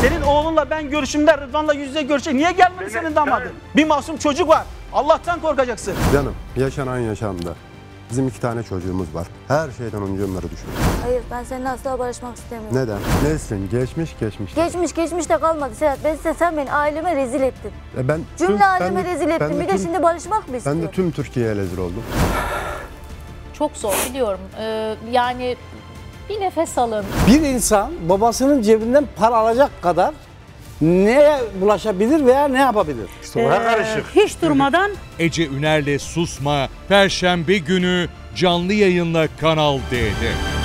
Senin oğlunla ben görüşümde Rıdvan'la yüz yüze görüşecek. Niye gelmedi beni, senin damadın? Yani. Bir masum çocuk var. Allah'tan korkacaksın. Canım, yaşanan yaşamda. Bizim 2 tane çocuğumuz var. Her şeyden önce onları düşünüyorum. Hayır, ben seninle asla barışmak istemiyorum. Neden? Nesin? Geçmiş geçmiş. Geçmiş geçmiş de kalmadı Serhat. Ben size, sen beni aileme rezil ettin. Cümle aileme rezil ettin. Bir de şimdi barışmak mı istiyorsun? Ben de tüm Türkiye'ye rezil oldum. Çok zor biliyorum. Yani bir nefes alın. Bir insan babasının cebinden para alacak kadar neye bulaşabilir veya ne yapabilir? Hiç durmadan. Ece Üner'le Susma Perşembe günü canlı yayınla Kanal D'de.